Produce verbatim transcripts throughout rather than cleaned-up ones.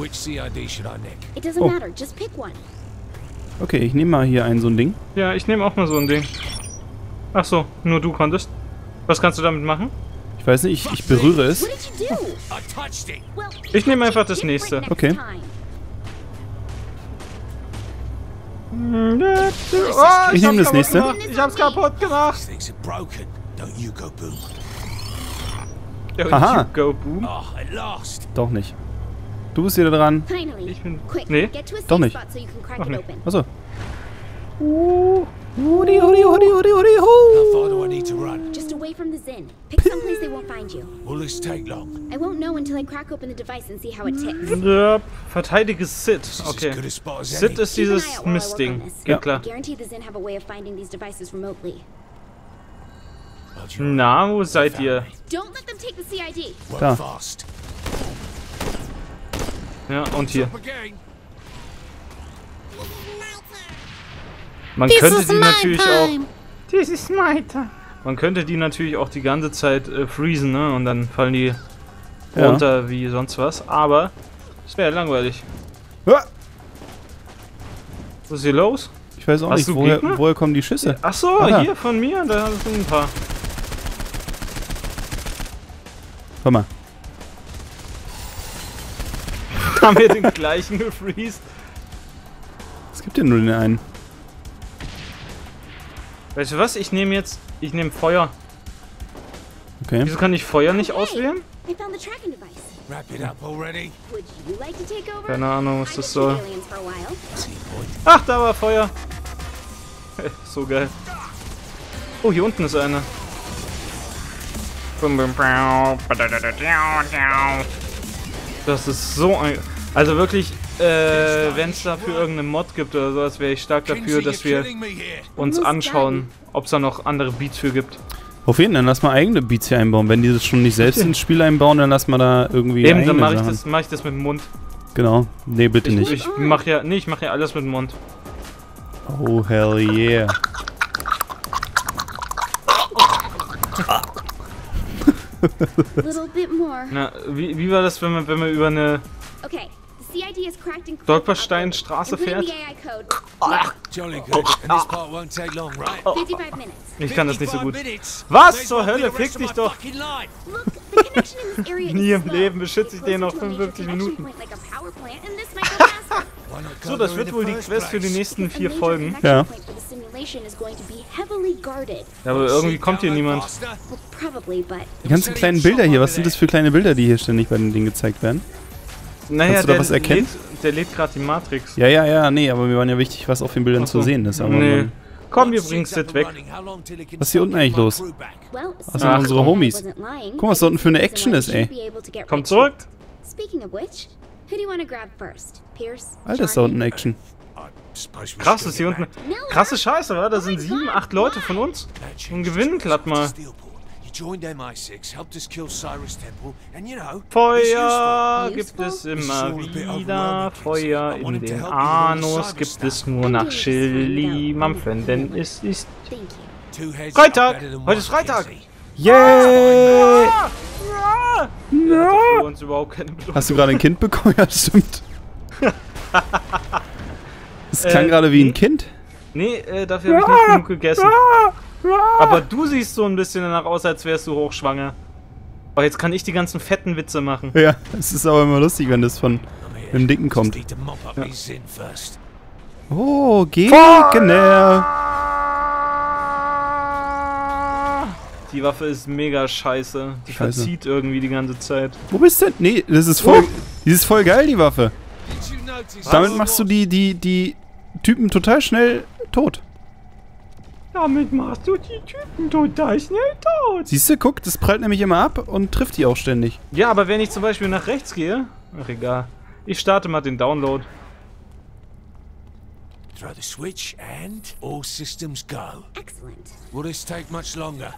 Which C I D should I nick? It doesn't matter, just pick one. Okay, ich nehme mal hier ein so ein Ding. Ja, ich nehme auch mal so ein Ding. Ach so, nur du konntest. Was kannst du damit machen? Ich weiß nicht, ich, ich berühre es. Ich nehme einfach das nächste. Okay. Oh, ich nehme das nächste. Gemacht. Ich hab's kaputt gemacht. Aha. Doch nicht. Du bist wieder dran. Ich bin... Nee. Doch nicht. Ach nee. Achso. Uh. Hudi, hudi, hudi, hudi, hudi, hudi. How far do I need to run? Just away from the Zin. Pick some place they won't find you. Will this take long? I won't know until I crack open the device and see how it ticks. Yep. Verteidige Sid. Okay. Sid ist dieses Mistding. Ja, klar. Na, wo seid ihr? Don't let them take the C I D. Da. Ja, und hier. Man könnte die natürlich auch. This is my time. Man könnte die natürlich auch die ganze Zeit äh, freezen, ne? Und dann fallen die ja runter wie sonst was. Aber es wäre langweilig. Ja. Was ist hier los? Ich weiß auch Hast nicht, woher, woher kommen die Schüsse? Ach so, ah, hier von mir, da sind ein paar. Komm mal. Haben wir den gleichen gefreezed? Es gibt ja nur den einen. Weißt du was? Ich nehme jetzt... Ich nehme Feuer. Okay. Wieso kann ich Feuer nicht auswählen? Keine Ahnung, was das soll. Ach, da war Feuer. So geil. Oh, hier unten ist einer. Das ist so ein... Also wirklich... Äh, wenn es dafür irgendeine Mod gibt oder sowas, wäre ich stark dafür, dass wir uns anschauen, ob es da noch andere Beats für gibt. Auf jeden Fall, dann lass mal eigene Beats hier einbauen. Wenn die das schon nicht selbst ins Spiel einbauen, dann lass mal da irgendwie. Eben, dann mache ich, das, mach ich das mit dem Mund. Genau. Nee, bitte ich, nicht. Ich mach ja, nee, ich mache ja alles mit dem Mund. Oh, hell yeah. Na, wie, wie war das, wenn man, wenn man über eine... Okay. Stolpersteinstraße fährt. Ich kann das nicht so gut. Was zur Hölle? Fick dich doch! Nie im Leben beschütze ich den noch fünfundfünfzig Minuten. So, das wird wohl die Quest für die nächsten vier Folgen. Ja. Ja, aber irgendwie kommt hier niemand. Die ganzen kleinen Bilder hier, was sind das für kleine Bilder, die hier ständig bei den Dingen gezeigt werden? Naja, Kannst du da was erkennen? Lädt, der lädt gerade die Matrix. Ja, ja, ja, nee, aber mir war ja wichtig, was auf den Bildern so zu sehen ist. Aber nee. Komm, wir bringen Sid weg. Was ist hier unten eigentlich los? Was sind unsere Homies? Guck mal, was da unten für eine Action ist, ey. Komm zurück! Alter, ist da unten Action. Krass, ist hier unten... Krasse Scheiße, wa? Da sind sieben, acht Leute von uns. Und gewinnen glatt mal. Feuer gibt es immer wieder, Feuer in den Anus gibt es nur nach Chili-Mampfen, denn es ist Freitag! Heute ist Freitag! Yay! Hast du gerade ein Kind bekommen? Ja, stimmt. Es klang gerade wie ein Kind. Nee, dafür habe ich nicht genug gegessen. Aber du siehst so ein bisschen danach aus, als wärst du hochschwanger. Aber jetzt kann ich die ganzen fetten Witze machen. Ja, es ist aber immer lustig, wenn das von dem Dicken kommt. Ja. Oh, Gegner! Die Waffe ist mega scheiße. Die scheiße. Verzieht irgendwie die ganze Zeit. Wo bist du denn? Nee, das ist voll, die ist voll geil, die Waffe. Damit machst du die, die, die Typen total schnell tot. Damit machst du die Typen total schnell tot. Siehst du, guck, das prallt nämlich immer ab und trifft die auch ständig. Ja, aber wenn ich zum Beispiel nach rechts gehe... Ach, egal. Ich starte mal den Download. Throw the switch and all systems go. Excellent. Will this take much longer?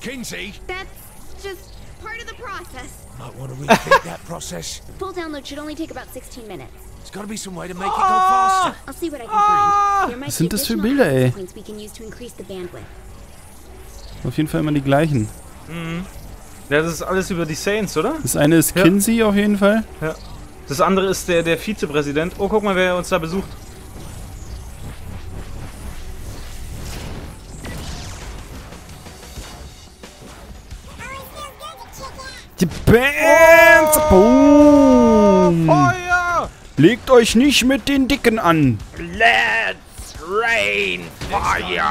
Kinzie? That's just part of the process. Might want to repeat that process. Full download should only take about sixteen minutes. Was sind das für Bilder, ey? Auf jeden Fall immer die gleichen. Mhm. Ja, das ist alles über die Saints, oder? Das eine ist ja. Kinzie auf jeden Fall. Ja. Das andere ist der, der Vizepräsident. Oh, guck mal, wer uns da besucht. Die Bands! Oh! Boom! Feuer! Legt euch nicht mit den Dicken an! Let's rain fire!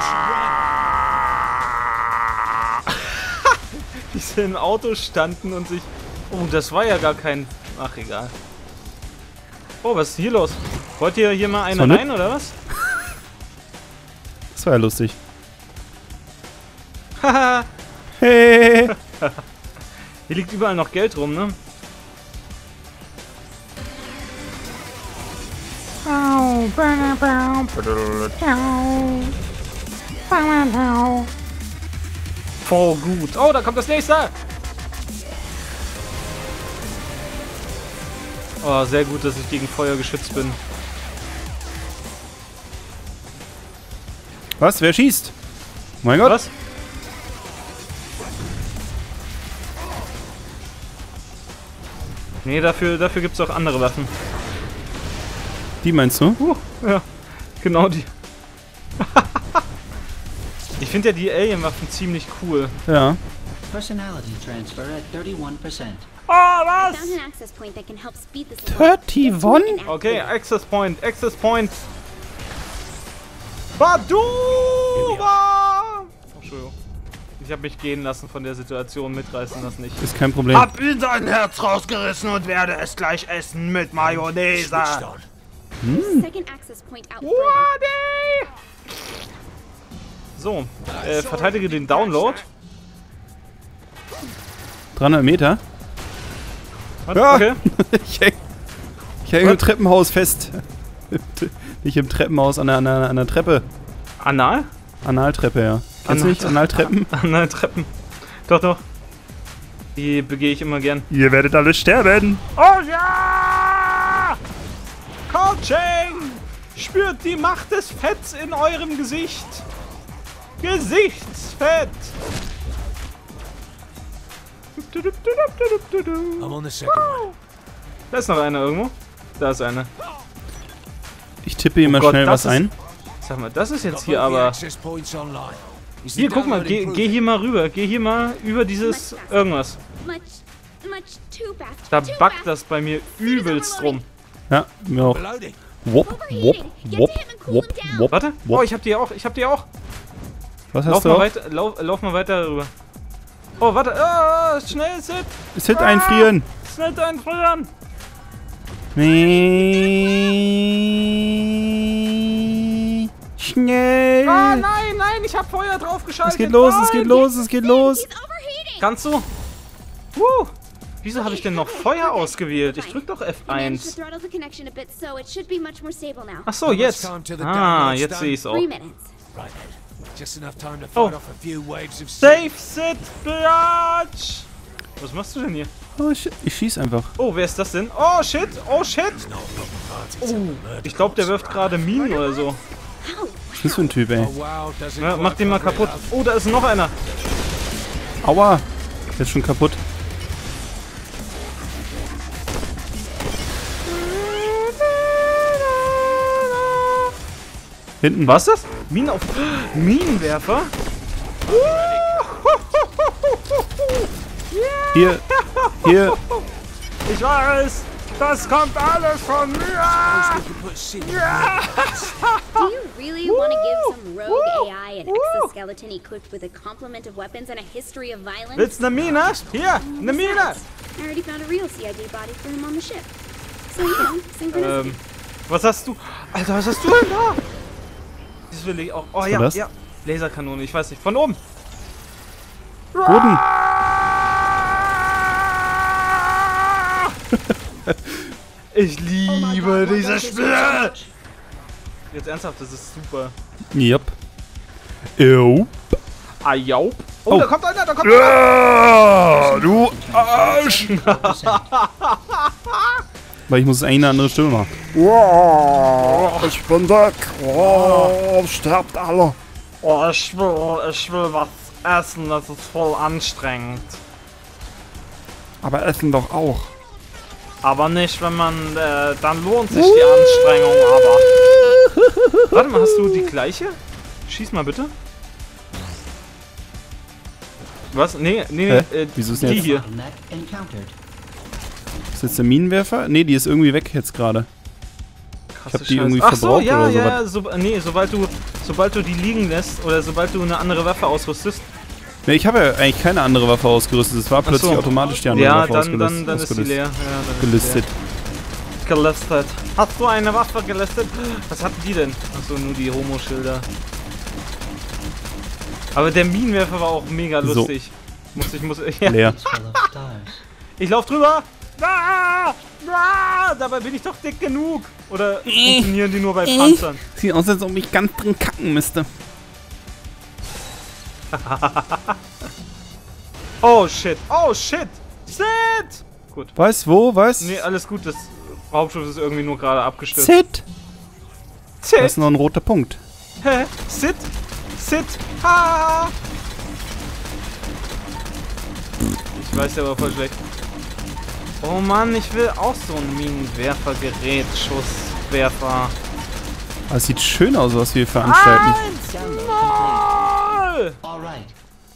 Die sind im Auto standen und sich... Oh, das war ja gar kein... Ach, egal. Oh, was ist hier los? Wollt ihr hier mal einen rein, oder was? Das war ja lustig. Haha! Hey! Hier liegt überall noch Geld rum, ne? Voll gut. Oh, da kommt das nächste! Oh, sehr gut, dass ich gegen Feuer geschützt bin. Was? Wer schießt? Oh mein Gott! Was? Nee, dafür, dafür gibt es auch andere Waffen. Die meinst du? Uh, ja, genau die. Ich finde ja die Alien-Waffen ziemlich cool. Ja. Personality transfer at thirty-one percent. Oh, was? einunddreißig? Okay, Access Point, Access Point. Baduba! Entschuldigung. Ich habe mich gehen lassen von der Situation, mitreißen lassen nicht. Ist kein Problem. Hab ihm sein Herz rausgerissen und werde es gleich essen mit Mayonnaise. Hm. So, äh, verteidige den Download. dreihundert Meter? Was? Ja. Okay. ich häng, ich häng im Treppenhaus fest. Nicht im Treppenhaus, an der, an der, an der Treppe. Anal? Analtreppe, ja. Kennst du nicht? Analtreppen? Analtreppen. Doch, doch. Die begehe ich immer gern. Ihr werdet alle sterben. Oh ja! Coaching! Spürt die Macht des Fetts in eurem Gesicht. Gesichtsfett! Da ist noch einer irgendwo. Da ist einer. Ich tippe immer oh Gott, schnell was ein. Sag mal, das ist jetzt hier aber... Hier, guck mal, geh, geh hier mal rüber. Geh hier mal über dieses irgendwas. Da backt das bei mir übelst rum. Ja, mir auch. Wop, wop, wop, wop, wop. Warte, oh, ich hab die auch, ich hab die auch. Was hast lauf du mal weiter, lauf, lauf mal weiter rüber. Oh, warte, oh, schnell, Sid. Sid ah, einfrieren. Sid einfrieren. Schnell! Ah, nein, nein, ich hab Feuer drauf geschaltet. Es geht los, nein. es geht los, es geht los. Kannst du? Uh, wieso habe ich denn noch Feuer ausgewählt? Ich drück doch F eins. Ach so, jetzt. Ah, jetzt sehe ich's auch. Oh. Safe Sit, Biatch! Was machst du denn hier? Oh, shit. Ich schieß einfach. Oh, wer ist das denn? Oh, shit! Oh, shit! Oh, ich glaube, der wirft gerade Minen oder so. Was ist für ein Typ, ey? Ja, mach den mal kaputt. Oh, da ist noch einer. Aua. Der ist schon kaputt. Hinten, was ist das? Minen auf... Minenwerfer? Hier. Hier. Ich weiß. Das kommt alles von mir! Ja. Do you really want to give some rogue A I an exoskeleton equipped with a complement of weapons and a history of violence? Willst du eine Mine? Hier, eine Mine! I already found a real C I D body for him on the ship. So yeah, synchronicity. Ähm, was hast du? Alter, was hast du denn da? Das will ich auch. Oh ja, ja. Laserkanone, ich weiß nicht. Von oben! Boden! Ich liebe oh dieses Spiel! Jetzt ernsthaft, das ist super. Yep. Ew. Ah, jaup. Oh, oh, da kommt einer, da kommt ja, einer! Du Arsch! Weil ich muss eine andere Stimme machen. Oh, ich bin weg! Oh, sterbt alle! Oh, ich will, ich will was Essen, das ist voll anstrengend. Aber Essen doch auch. Aber nicht, wenn man... Äh, dann lohnt sich die Anstrengung, aber... Warte mal, hast du die gleiche? Schieß mal bitte. Was? Nee, nee, nee. Äh, Wieso ist die jetzt? Hier. Ist jetzt der Minenwerfer? Nee, die ist irgendwie weg jetzt gerade. Ich hab die Scheiß. irgendwie Ach verbraucht so, ja, oder ja, so. Ja, so, nee, sobald du, sobald du die liegen lässt oder sobald du eine andere Waffe ausrüstest. Ne, ich habe ja eigentlich keine andere Waffe ausgerüstet. Es war plötzlich so. automatisch die andere ja, Waffe ausgerüstet. Ja, dann, dann, dann ist die leer. Ja, dann gelistet. Ist leer. Gelistet. Hast du eine Waffe gelistet? Was hatten die denn? Achso, nur die Homo-Schilder. Aber der Minenwerfer war auch mega lustig. So. Muss ich, muss ich. Ja. Leer. Ich lauf drüber! Ah! Ah! Dabei bin ich doch dick genug! Oder äh, funktionieren die nur bei äh. Panzern? Sieht aus, als ob ich ganz drin kacken müsste. Oh shit! Oh shit! Shit! Gut. Weiß wo? Weiß? Nee, alles gut. Das Raumschiff ist irgendwie nur gerade abgestürzt. Sit! Sit! Das ist noch ein roter Punkt. Hä? Sit! Sit! Ah! Ich weiß ja aber voll schlecht. Oh Mann, ich will auch so ein Minenwerfergerät, Schusswerfer. Aber es sieht schön aus, was wir veranstalten. Alright,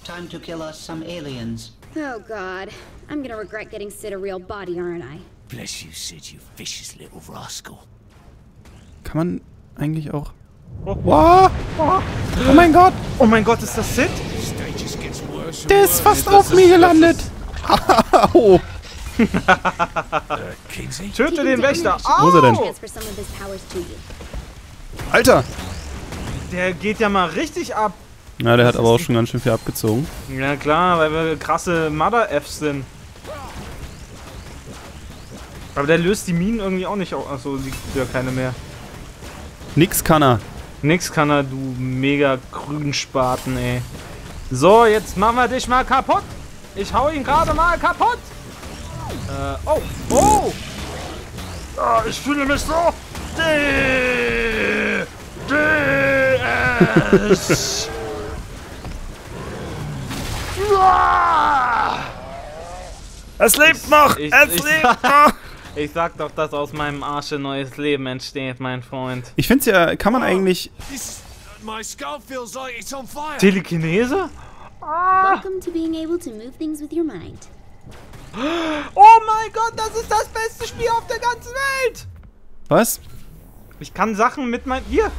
time to kill us some aliens. Oh God, I'm gonna regret getting Sid a real body, aren't I? Bless you, Sid, you vicious little rascal. Kann man eigentlich auch? Oh, wow. Oh. Oh mein Gott! Oh mein Gott, ist das Sid? Der ist fast auf mir gelandet. Au! Töte den Wächter! Oh. Wo ist er denn? Alter! Der geht ja mal richtig ab! Ja, der hat aber auch schon ganz schön viel abgezogen. Ja klar, weil wir krasse Mother-Fs sind. Aber der löst die Minen irgendwie auch nicht auf. Achso, die gibt ja keine mehr. Nix kann er. Nix kann er, du mega Grünspaten, ey. So, jetzt machen wir dich mal kaputt! Ich hau ihn gerade mal kaputt! Äh, oh, oh! Ah, ich fühle mich so... D D S. Es lebt noch! Ich, es ich, lebt ich, noch! Ich sag doch, dass aus meinem Arsch ein neues Leben entsteht, mein Freund. Ich find's ja... Kann man eigentlich... Telekinese? Ah! Oh mein Gott, das ist das beste Spiel auf der ganzen Welt! Was? Ich kann Sachen mit meinem... Hier!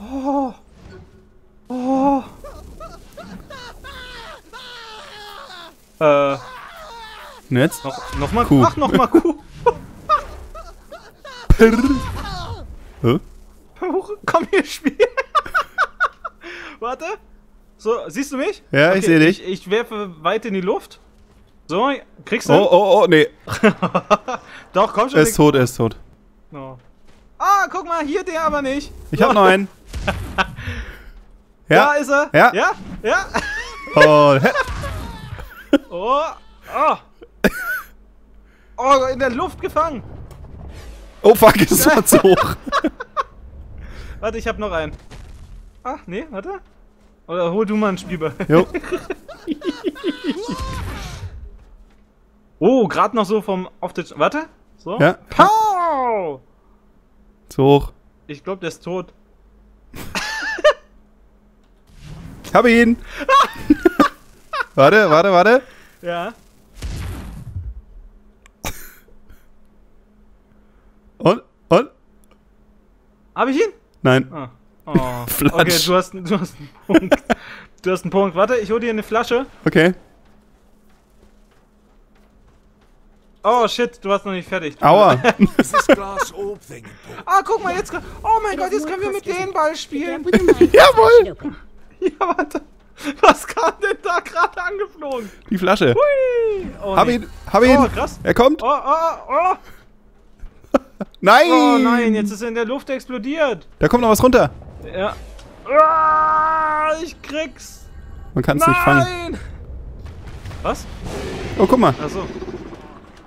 Oh! Oh! Äh... Netz? Noch, noch mal Kuh. Mach noch mal Kuh. Hä? Komm hier, Spiel. Warte. So, siehst du mich? Ja, okay, ich sehe dich. Ich, ich werfe weit in die Luft. So, kriegst du... Oh, oh, oh, nee. Doch, komm schon. Er ist tot, er ist tot. Oh. Ah, guck mal, hier der aber nicht. Ich hab noch einen. Ja, da ist er. Ja. Ja, ja. Oh, oh. Oh. Oh, in der Luft gefangen! Oh fuck, es war zu hoch! Warte, ich hab noch einen. Ach, nee, warte. Oder hol du mal einen Spielball. Jo. Oh, gerade noch so vom... Auf der... Warte. So. Ja. Pow! Zu hoch. Ich glaube, der ist tot. Ich hab ihn! Warte, warte, warte. Ja. Und? Und? Hab ich ihn? Nein. Ah. Oh. Okay, du hast, du hast einen Punkt. Du hast einen Punkt. Warte, ich hol dir eine Flasche. Okay. Oh shit, du warst noch nicht fertig. Aua. Ah, guck mal, jetzt... Oh mein Gott, jetzt können wir mit dem Ball spielen. Jawohl. Ja, warte. Was kam denn da gerade angeflogen? Die Flasche. Hui. Oh, hab nee. ihn, hab ihn. Oh, krass. Er kommt. Oh, oh, oh. Nein! Oh nein, jetzt ist er in der Luft explodiert! Da kommt noch was runter! Ja. Ah, ich krieg's! Man kann's nein. nicht fangen. Was? Oh, guck mal! Achso.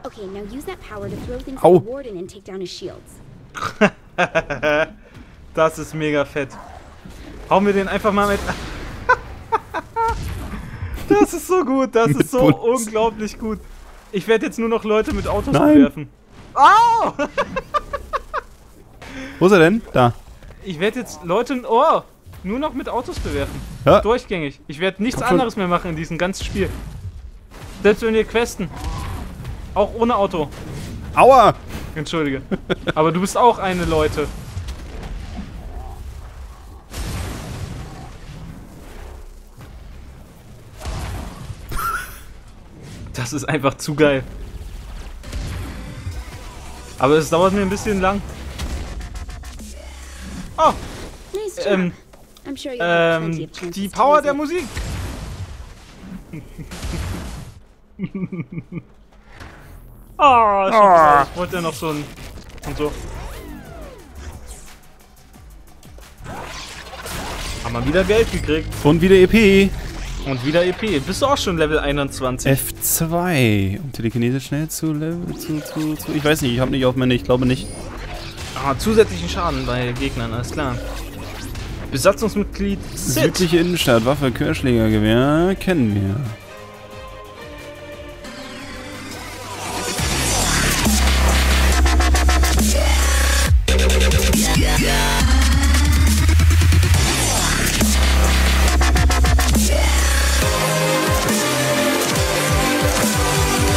Okay, now use that power to throw things at Warden and take down his shields. Das ist mega fett. Hauen wir den einfach mal mit. Das ist so gut, das ist so Puls. unglaublich gut. Ich werde jetzt nur noch Leute mit Autos werfen. Au! Oh! Wo ist er denn? Da. Ich werde jetzt Leute oh, nur noch mit Autos bewerfen. Ja. Durchgängig. Ich werde nichts Komm, anderes mehr machen in diesem ganzen Spiel. Selbst wenn wir questen. Auch ohne Auto. Aua! Entschuldige. Aber du bist auch eine Leute. Das ist einfach zu geil. Aber es dauert mir ein bisschen lang. Oh! Ähm, ähm, die Power der Musik! oh, oh. Ich wollte ja noch so ein... und so. Haben wir wieder Geld gekriegt. Und wieder E P. Und wieder E P. Bist du auch schon Level einundzwanzig? F zwei. Um Telekinese schnell zu Level... Zu, zu, zu. Ich weiß nicht, ich habe nicht auf meine... Ich glaube nicht. Ah, zusätzlichen Schaden bei Gegnern, alles klar. Besatzungsmitglied Sid. Südliche Innenstadt, Waffe, Querschlägergewehr, kennen wir.